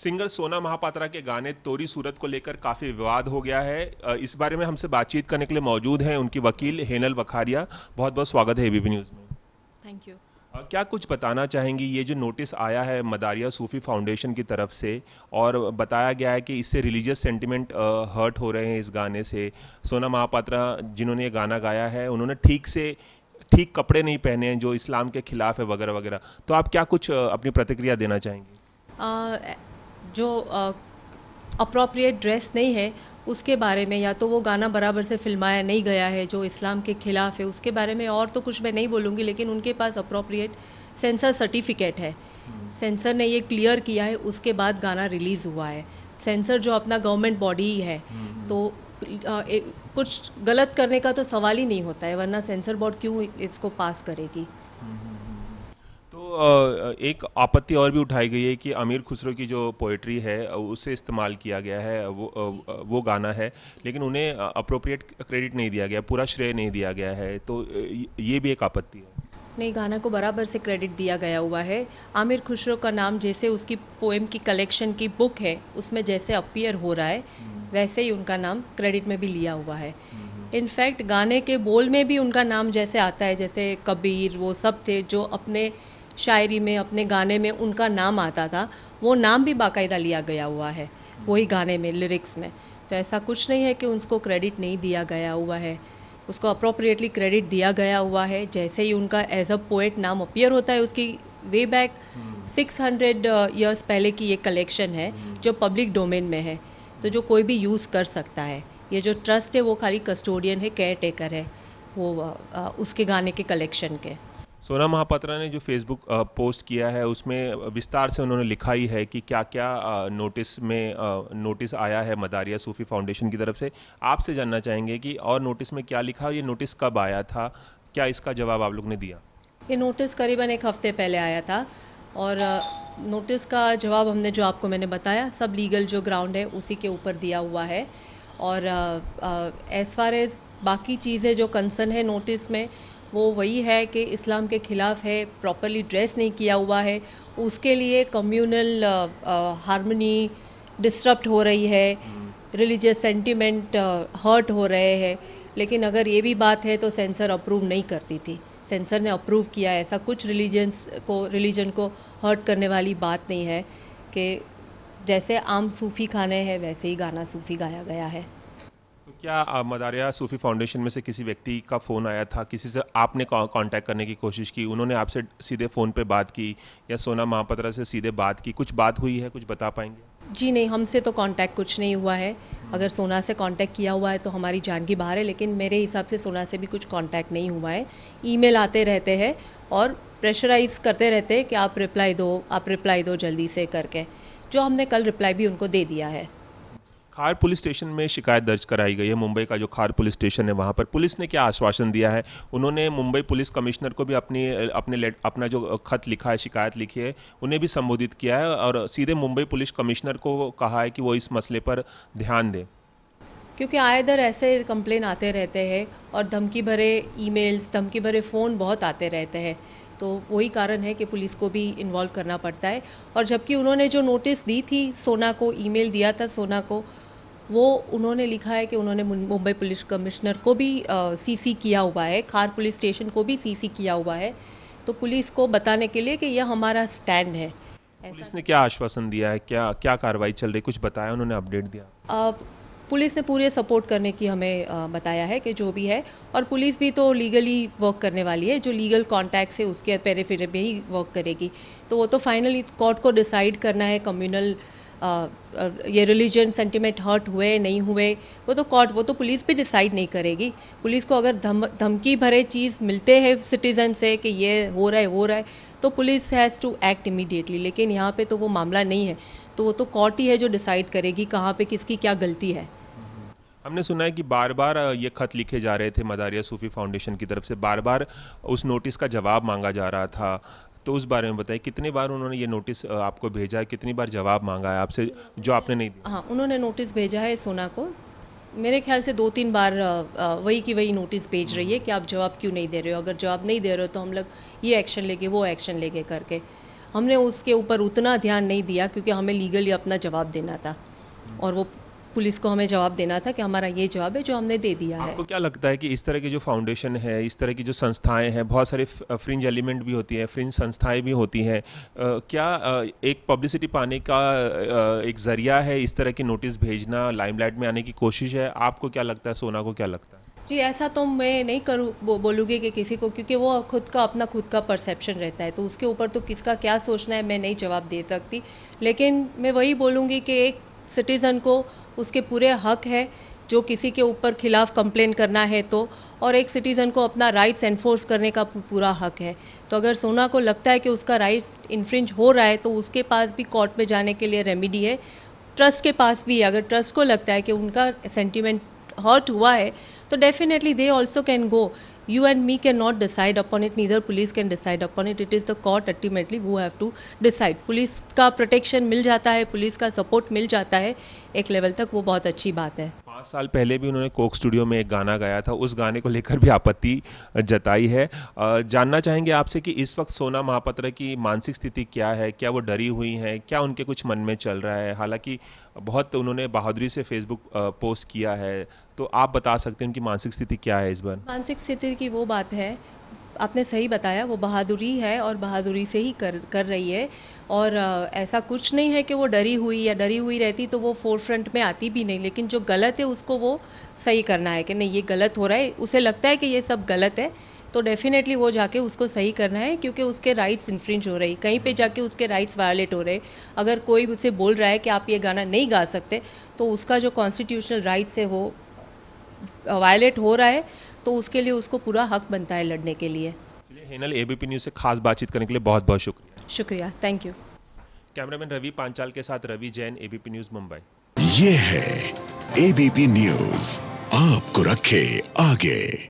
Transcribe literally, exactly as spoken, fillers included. Singer सोना महापात्रा के गाने तोरी सूरत को लेकर काफ़ी विवाद हो गया है। इस बारे में हमसे बातचीत करने के लिए मौजूद हैं उनकी वकील हेनल वखारिया। बहुत बहुत स्वागत है एबीपी न्यूज़ में। Thank you. क्या कुछ बताना चाहेंगी, ये जो नोटिस आया है मदारिया सूफी फाउंडेशन की तरफ से और बताया गया है कि इससे रिलीजियस सेंटिमेंट हर्ट हो रहे हैं इस गाने से। सोना महापात्रा जिन्होंने ये गाना गाया है उन्होंने ठीक से ठीक कपड़े नहीं पहने हैं जो इस्लाम के खिलाफ है वगैरह वगैरह, तो आप क्या कुछ अपनी प्रतिक्रिया देना चाहेंगी? जो अप्रोप्रिएट ड्रेस नहीं है उसके बारे में, या तो वो गाना बराबर से फिल्माया नहीं गया है जो इस्लाम के खिलाफ है उसके बारे में और तो कुछ मैं नहीं बोलूँगी, लेकिन उनके पास अप्रोप्रिएट सेंसर सर्टिफिकेट है। सेंसर ने ये क्लियर किया है, उसके बाद गाना रिलीज़ हुआ है। सेंसर जो अपना गवर्नमेंट बॉडी ही है, तो एक, कुछ गलत करने का तो सवाल ही नहीं होता है, वरना सेंसर बोर्ड क्यों इसको पास करेगी। तो एक आपत्ति और भी उठाई गई है कि आमिर खुसरो की जो पोइट्री है उसे इस्तेमाल किया गया है, वो वो गाना है, लेकिन उन्हें अप्रोप्रिएट क्रेडिट नहीं दिया गया, पूरा श्रेय नहीं दिया गया है, तो ये भी एक आपत्ति है। नहीं, गाना को बराबर से क्रेडिट दिया गया हुआ है। आमिर खुसरो का नाम जैसे उसकी पोएम की कलेक्शन की बुक है उसमें जैसे अपीयर हो रहा है वैसे ही उनका नाम क्रेडिट में भी लिया हुआ है। इनफैक्ट गाने के बोल में भी उनका नाम जैसे आता है, जैसे कबीर वो सब थे जो अपने शायरी में अपने गाने में उनका नाम आता था, वो नाम भी बाकायदा लिया गया हुआ है वही गाने में लिरिक्स में। तो ऐसा कुछ नहीं है कि उसको क्रेडिट नहीं दिया गया हुआ है, उसको अप्रोप्रिएटली क्रेडिट दिया गया हुआ है। जैसे ही उनका एज अ पोएट नाम अपीयर होता है, उसकी way back six hundred years पहले की ये कलेक्शन है जो पब्लिक डोमेन में है, तो जो कोई भी यूज़ कर सकता है। ये जो ट्रस्ट है वो खाली कस्टोडियन है, केयर टेकर है वो आ, उसके गाने के कलेक्शन के। सोना महापात्रा ने जो फेसबुक पोस्ट किया है उसमें विस्तार से उन्होंने लिखा ही है कि क्या क्या नोटिस में नोटिस आया है मदारिया सूफी फाउंडेशन की तरफ से। आपसे जानना चाहेंगे कि और नोटिस में क्या लिखा और ये नोटिस कब आया था, क्या इसका जवाब आप लोग ने दिया? ये नोटिस करीबन एक हफ्ते पहले आया था और नोटिस का जवाब हमने जो आपको मैंने बताया सब लीगल जो ग्राउंड है उसी के ऊपर दिया हुआ है। और एज फार एज बाकी चीज़ें जो कंसर्न है नोटिस में वो वही है कि इस्लाम के खिलाफ है, प्रॉपरली ड्रेस नहीं किया हुआ है, उसके लिए कम्युनल हार्मनी डिस्टर्ब हो रही है, रिलीजियस सेंटिमेंट हर्ट हो रहे हैं। लेकिन अगर ये भी बात है तो सेंसर अप्रूव नहीं करती थी, सेंसर ने अप्रूव किया है। ऐसा कुछ रिलीजन्स को रिलीजन को हर्ट करने वाली बात नहीं है कि जैसे आम सूफ़ी खाने हैं वैसे ही गाना सूफ़ी गाया गया है। तो क्या मदारिया सूफ़ी फाउंडेशन में से किसी व्यक्ति का फ़ोन आया था, किसी से आपने कांटेक्ट करने की कोशिश की, उन्होंने आपसे सीधे फ़ोन पे बात की या सोना महापात्रा से सीधे बात की, कुछ बात हुई है, कुछ बता पाएंगे? जी नहीं, हमसे तो कांटेक्ट कुछ नहीं हुआ है। अगर सोना से कांटेक्ट किया हुआ है तो हमारी जान की बाहर है, लेकिन मेरे हिसाब से सोना से भी कुछ कांटेक्ट नहीं हुआ है। ईमेल आते रहते हैं और प्रेशराइज करते रहते हैं कि आप रिप्लाई दो, आप रिप्लाई दो जल्दी से करके, जो हमने कल रिप्लाई भी उनको दे दिया है। खार पुलिस स्टेशन में शिकायत दर्ज कराई गई है, मुंबई का जो खार पुलिस स्टेशन है वहाँ पर पुलिस ने क्या आश्वासन दिया है? उन्होंने मुंबई पुलिस कमिश्नर को भी अपनी अपने अपना जो खत लिखा है, शिकायत लिखी है, उन्हें भी संबोधित किया है और सीधे मुंबई पुलिस कमिश्नर को कहा है कि वो इस मसले पर ध्यान दें, क्योंकि आए दर ऐसे कंप्लेन आते रहते हैं और धमकी भरे ईमेल्स, धमकी भरे फ़ोन बहुत आते रहते हैं, तो वही कारण है कि पुलिस को भी इन्वॉल्व करना पड़ता है। और जबकि उन्होंने जो नोटिस दी थी सोना को, ईमेल दिया था सोना को, वो उन्होंने लिखा है कि उन्होंने मुंबई पुलिस कमिश्नर को भी सीसी किया हुआ है, खार पुलिस स्टेशन को भी सीसी किया हुआ है, तो पुलिस को बताने के लिए कि यह हमारा स्टैंड है। पुलिस ने क्या आश्वासन दिया है, क्या क्या कार्रवाई चल रही, कुछ बताया उन्होंने, अपडेट दिया? आ, पुलिस ने पूरे सपोर्ट करने की हमें आ, बताया है कि जो भी है, और पुलिस भी तो लीगली वर्क करने वाली है, जो लीगल कॉन्टैक्ट है उसके पेरिफेरी में ही वर्क करेगी। तो वो तो फाइनली कोर्ट को डिसाइड करना है, कम्युनल ये रिलीजन सेंटिमेंट हर्ट हुए नहीं हुए वो तो कोर्ट, वो तो पुलिस भी डिसाइड नहीं करेगी। पुलिस को अगर धम धमकी भरे चीज़ मिलते हैं सिटीजन से कि ये हो रहा है हो रहा है तो police has to act immediately, लेकिन यहाँ पे तो वो मामला नहीं है, तो वो तो कोर्ट ही है जो डिसाइड करेगी कहाँ पे किसकी क्या गलती है। हमने सुना है कि बार बार ये खत लिखे जा रहे थे मदारिया सूफी फाउंडेशन की तरफ से, बार बार उस नोटिस का जवाब मांगा जा रहा था, तो उस बारे में बताइए कितनी बार उन्होंने ये नोटिस आपको भेजा है, कितनी बार जवाब मांगा है आपसे जो आपने नहीं दिया? हाँ, उन्होंने नोटिस भेजा है सोना को, मेरे ख्याल से दो तीन बार वही की वही नोटिस भेज रही है कि आप जवाब क्यों नहीं दे रहे हो, अगर जवाब नहीं दे रहे हो तो हम लोग ये एक्शन लेंगे वो एक्शन लेंगे करके। हमने उसके ऊपर उतना ध्यान नहीं दिया क्योंकि हमें लीगली अपना जवाब देना था और वो पुलिस को हमें जवाब देना था कि हमारा ये जवाब है जो हमने दे दिया है। आपको क्या लगता है कि इस तरह की जो फाउंडेशन है, इस तरह की जो संस्थाएं हैं, बहुत सारे फ्रिंज एलिमेंट भी होती हैं, फ्रिंज संस्थाएं भी होती हैं, क्या एक पब्लिसिटी पाने का एक जरिया है इस तरह की नोटिस भेजना, लाइमलाइट में आने की कोशिश है? आपको क्या लगता है, सोना को क्या लगता है? जी, ऐसा तो मैं नहीं करूँ बोलूँगी कि किसी को, क्योंकि वो खुद का अपना खुद का परसेप्शन रहता है, तो उसके ऊपर तो किसका क्या सोचना है मैं नहीं जवाब दे सकती। लेकिन मैं वही बोलूँगी कि एक सिटीज़न को उसके पूरे हक है जो किसी के ऊपर खिलाफ कंप्लेन करना है तो, और एक सिटीज़न को अपना राइट्स एनफोर्स करने का पूरा हक है। तो अगर सोना को लगता है कि उसका राइट्स इन्फ्रिंज हो रहा है तो उसके पास भी कोर्ट में जाने के लिए रेमेडी है, ट्रस्ट के पास भी है। अगर ट्रस्ट को लगता है कि उनका सेंटिमेंट हर्ट हुआ है तो definitely they also can go. You and me cannot decide upon it, neither police can decide upon it. It is the court ultimately who have to decide. Police का protection मिल जाता है, police का support मिल जाता है एक level तक, वो बहुत अच्छी बात है। पाँच साल पहले भी उन्होंने कोक स्टूडियो में एक गाना गाया था, उस गाने को लेकर भी आपत्ति जताई है। जानना चाहेंगे आपसे कि इस वक्त सोना महापात्रा की मानसिक स्थिति क्या है, क्या वो डरी हुई हैं, क्या उनके कुछ मन में चल रहा है? हालांकि बहुत उन्होंने बहादुरी से फेसबुक पोस्ट किया है, तो आप बता सकते हैं उनकी मानसिक स्थिति क्या है इस बार? मानसिक स्थिति की वो बात है, आपने सही बताया, वो बहादुरी है और बहादुरी से ही कर कर रही है। और ऐसा कुछ नहीं है कि वो डरी हुई या डरी हुई रहती तो वो फोरफ्रंट में आती भी नहीं, लेकिन जो गलत है उसको वो सही करना है कि नहीं ये गलत हो रहा है, उसे लगता है कि ये सब गलत है तो डेफिनेटली वो जाके उसको सही करना है, क्योंकि उसके राइट्स इन्फ्रिंज हो रही, कहीं पे जाके उसके राइट्स वायलेट हो रहे। अगर कोई उसे बोल रहा है कि आप ये गाना नहीं गा सकते तो उसका जो कॉन्स्टिट्यूशनल राइट्स है वो वायलेट हो रहा है, तो उसके लिए उसको पूरा हक बनता है लड़ने के लिए। चलिए, हेनल, एबीपी न्यूज़ से खास बातचीत करने के लिए बहुत बहुत शुक्रिया। शुक्रिया, thank you. Cameraman Ravi Panchal के साथ रवि जैन, एबीपी न्यूज़ मुंबई। ये है एबीपी न्यूज़, आपको रखे आगे।